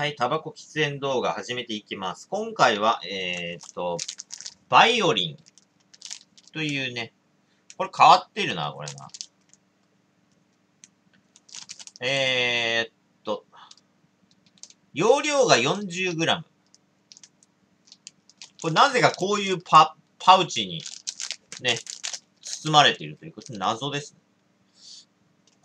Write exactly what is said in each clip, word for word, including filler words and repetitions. はい、タバコ喫煙動画始めていきます。今回は、えー、っと、バイオリンというね、これ変わってるな、これな。えー、っと、容量が よんじゅうグラム。これなぜかこういうパ、パウチにね、包まれているということで謎ですね。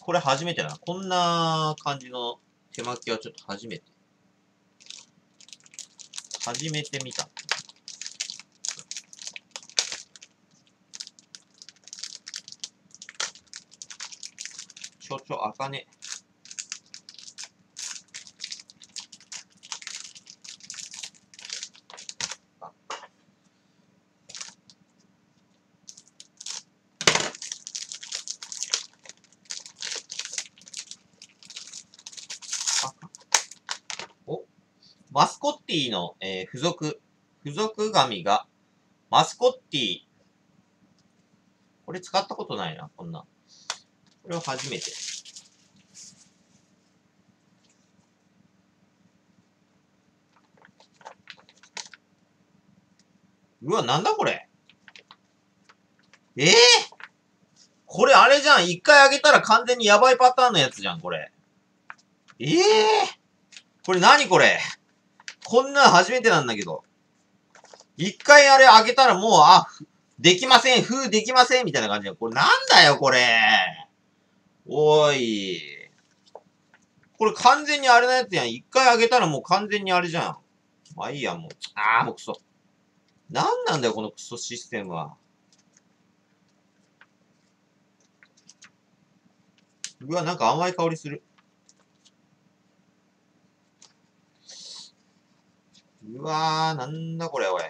これ初めてだな。こんな感じの手巻きはちょっと初めて。初めて見た。ちょちょ開かねえ。マスコッティの、えー、付属、付属紙が、マスコッティ。これ使ったことないな、こんな。これは初めて。うわ、なんだこれ。ええー、これあれじゃん。一回あげたら完全にやばいパターンのやつじゃん、これ。ええー、これ何これ。こんなん初めてなんだけど。一回あれ開けたらもう、あ、できません、封できません、みたいな感じで。これなんだよ、これ。おーい。これ完全にあれのやつやん。一回開けたらもう完全にあれじゃん。まあいいや、もう。あー、もうクソ。なんなんだよ、このクソシステムは。うわ、なんか甘い香りする。うわー、なんだこれ、おい。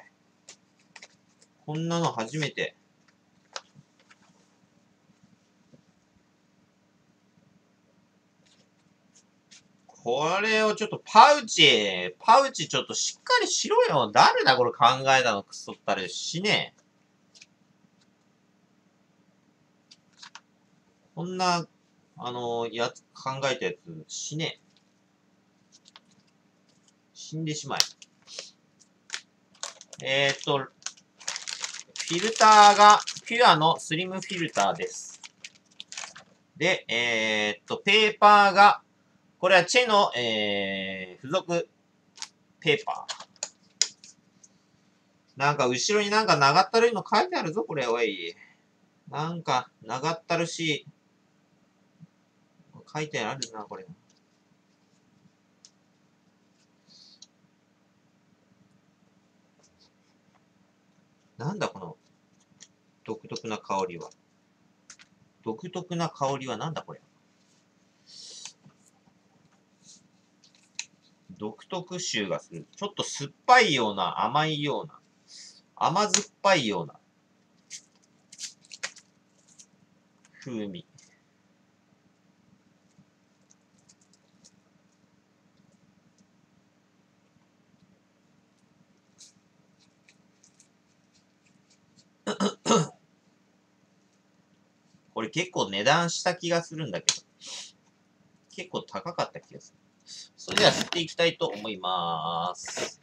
こんなの初めて。これをちょっとパウチ、パウチちょっとしっかりしろよ。誰だこれ考えたの、クソったれ。しねえ。こんな、あの、やつ、考えたやつ、しねえ。死んでしまえ。えーっと、フィルターが、ピュアのスリムフィルターです。で、えーっと、ペーパーが、これはチェの、えー、付属ペーパー。なんか、後ろになんか長ったるいの書いてあるぞ、これ、おい。なんか、長ったるし、書いてあるな、これ。なんだこの独特な香りは。独特な香りはなんだこれ。独特臭がする。ちょっと酸っぱいような、甘いような、甘酸っぱいような風味。これ結構値段した気がするんだけど。結構高かった気がする。それでは吸っていきたいと思いまーす。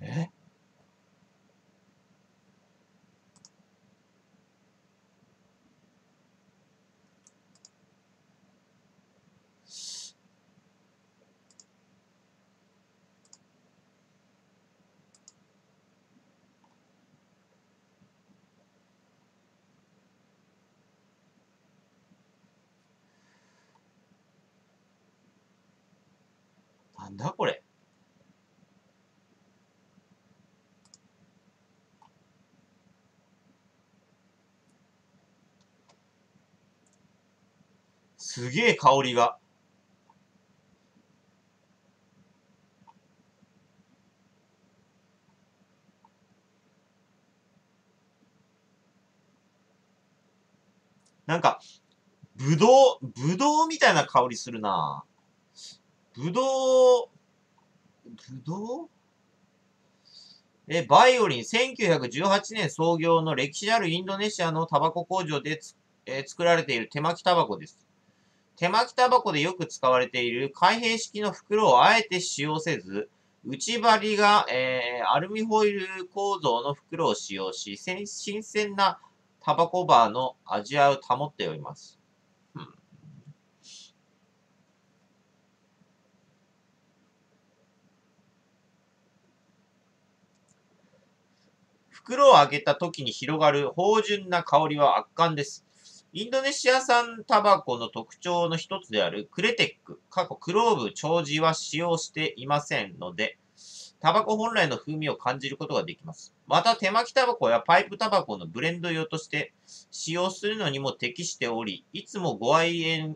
え？なんだこれ。すげえ香りが。なんかぶどうぶどうみたいな香りするな。ぶどう、ぶどうえ、バイオリン、せんきゅうひゃくじゅうはちねん創業の歴史あるインドネシアのタバコ工場でつ、えー、作られている手巻きタバコです。手巻きタバコでよく使われている開閉式の袋をあえて使用せず、内張りが、えー、アルミホイル構造の袋を使用し、新鮮なタバコバーの味わいを保っております。うん、袋を開けた時に広がる芳醇な香りは圧巻です。インドネシア産タバコの特徴の一つであるクレテック、過去クローブ、長寿は使用していませんので、タバコ本来の風味を感じることができます。また手巻きタバコやパイプタバコのブレンド用として使用するのにも適しており、いつもご愛煙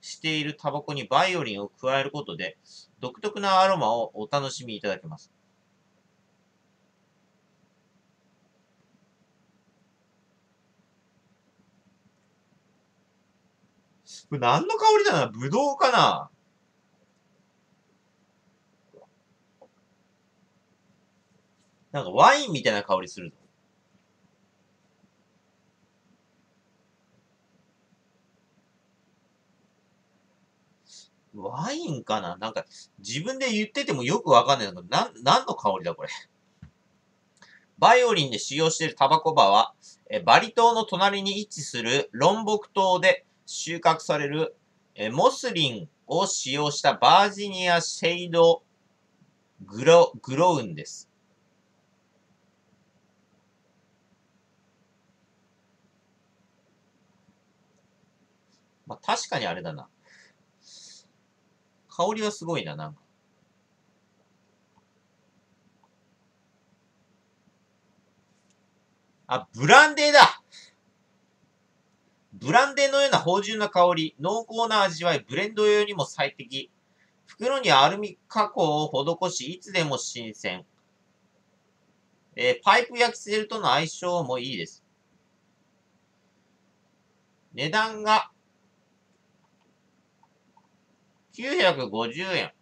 しているタバコにバイオリンを加えることで、独特なアロマをお楽しみいただけます。これ何の香りだな？ぶどうかな？なんかワインみたいな香りするぞ。ワインかな？なんか自分で言っててもよくわかんないけど、な、何の香りだこれ。バイオリンで使用しているタバコバは、え、バリ島の隣に位置するロンボク島で、収穫されるえモスリンを使用したバージニアシェイドグロ、グロウンです。まあ、確かにあれだな。香りはすごいな、なんか。あ、ブランデーだ！ブランデーのような芳醇な香り、濃厚な味わい、ブレンド用にも最適。袋にアルミ加工を施し、いつでも新鮮。えー、パイプやキセルとの相性もいいです。値段がきゅうひゃくごじゅうえん。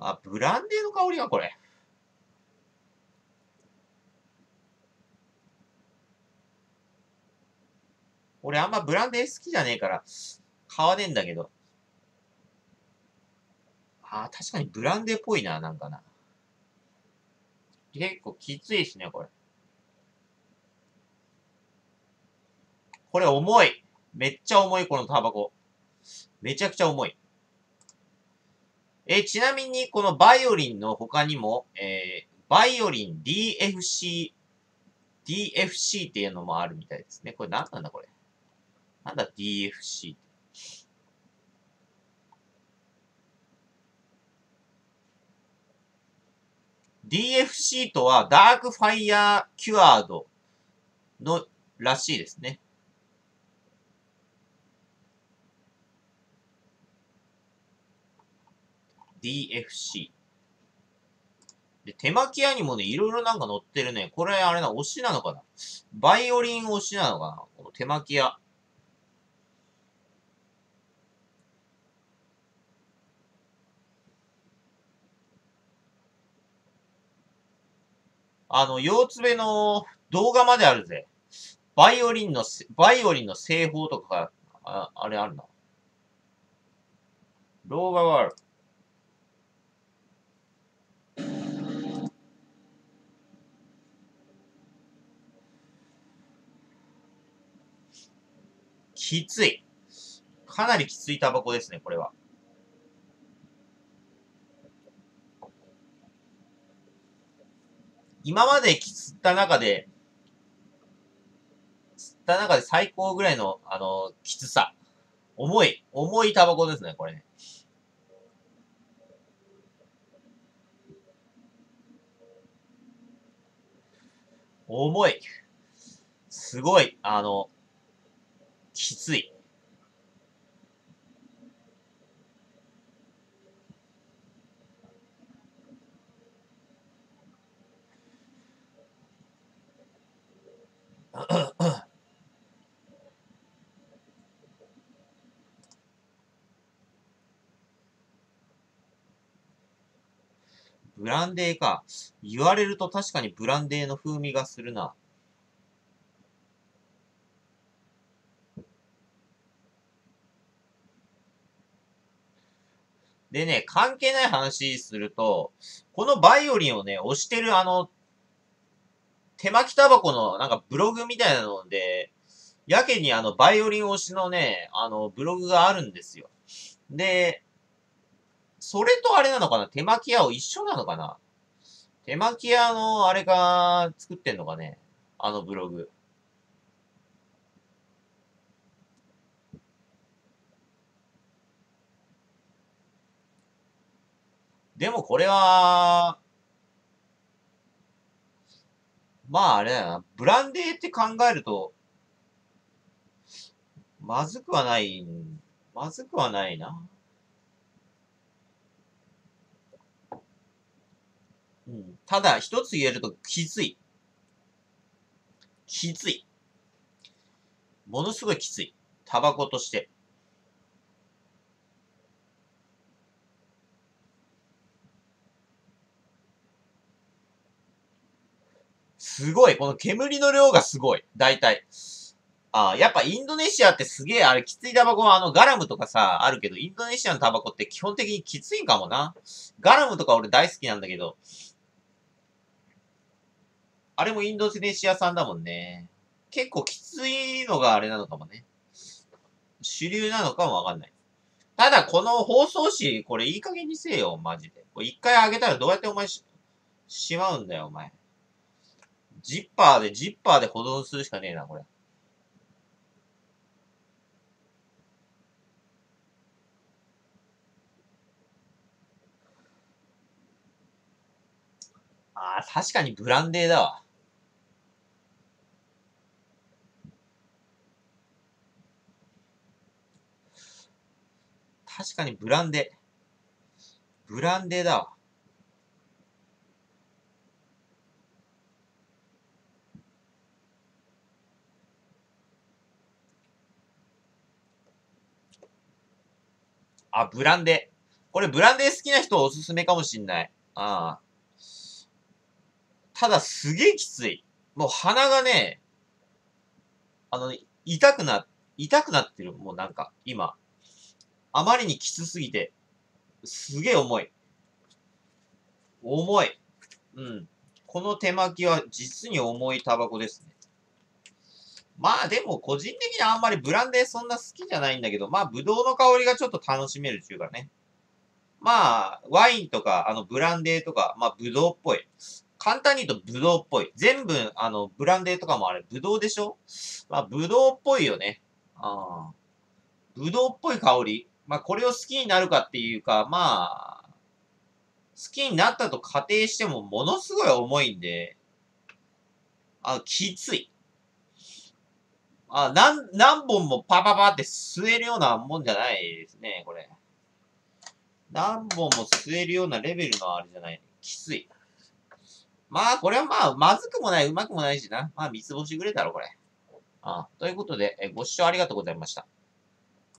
あ、ブランデーの香りがこれ。俺あんまブランデー好きじゃねえから、買わねえんだけど。ああ、確かにブランデーっぽいな、なんかな。結構きついですね、これ。これ重い。めっちゃ重い、このタバコ。めちゃくちゃ重い。え、ちなみに、このバイオリンの他にも、えー、バイオリン ディーエフシー、ディーエフシー っていうのもあるみたいですね。これ何なんだ、これ。なんだ ディーエフシー って。ディーエフシー とはダークファイヤーキュアードのらしいですね。ディーエフシー。で、手巻き屋にもね、いろいろなんか載ってるね。これあれな、推しなのかな？バイオリン推しなのかな？この手巻き屋。あの、ようつべの動画まであるぜ。バイオリンの、バイオリンの製法とか、あ、あれあるな。動画がある。きつい。かなりきついタバコですね、これは。今まで吸った中で、吸った中で最高ぐらいの、あの、きつさ。重い、重いタバコですね、これね。重い。すごい、あの、きつい。ブランデーか。言われると確かにブランデーの風味がするな。でね、関係ない話すると、このバイオリンをね、押してるあの、手巻きタバコのなんかブログみたいなので、やけにあの、バイオリン推しのね、あの、ブログがあるんですよ。で、それとあれなのかな？手巻き屋を一緒なのかな？手巻き屋のあれが作ってんのかね？あのブログ。でもこれは、まああれだよな。ブランデーって考えると、まずくはない、まずくはないな。うん、ただ、一つ言えると、きつい。きつい。ものすごいきつい。タバコとして。すごい。この煙の量がすごい。大体。ああ、やっぱインドネシアってすげえ、あれ、きついタバコはあの、ガラムとかさ、あるけど、インドネシアのタバコって基本的にきついんかもな。ガラムとか俺大好きなんだけど、あれもインドネシア産だもんね。結構きついのがあれなのかもね。主流なのかもわかんない。ただ、この包装紙、これいい加減にせえよ、マジで。これ一回あげたらどうやってお前し、しまうんだよ、お前。ジッパーで、ジッパーで保存するしかねえな、これ。ああ、確かにブランデーだわ。確かにブランデー。ブランデーだわ。あ、ブランデー。これブランデー好きな人おすすめかもしんない。ああ。ただすげえきつい。もう鼻がね、あの、痛くな、痛くなってる。もうなんか、今。あまりにきつすぎて、すげえ重い。重い。うん。この手巻きは実に重いタバコですね。まあでも個人的にはあんまりブランデーそんな好きじゃないんだけど、まあブドウの香りがちょっと楽しめるっていうかね。まあ、ワインとか、あのブランデーとか、まあブドウっぽい。簡単に言うとブドウっぽい。全部、あの、ブランデーとかもあれ、ブドウでしょ？まあブドウっぽいよね。ああ。ブドウっぽい香り。まあこれを好きになるかっていうか、まあ、好きになったと仮定してもものすごい重いんで、あ、きつい。あ、何、何本もパパパって吸えるようなもんじゃないですね、これ。何本も吸えるようなレベルのあれじゃない。きつい。まあ、これはまあ、まずくもない、うまくもないしな。まあ、三つ星ぐれだろ、これ。ああ、ということで、ご視聴ありがとうございました。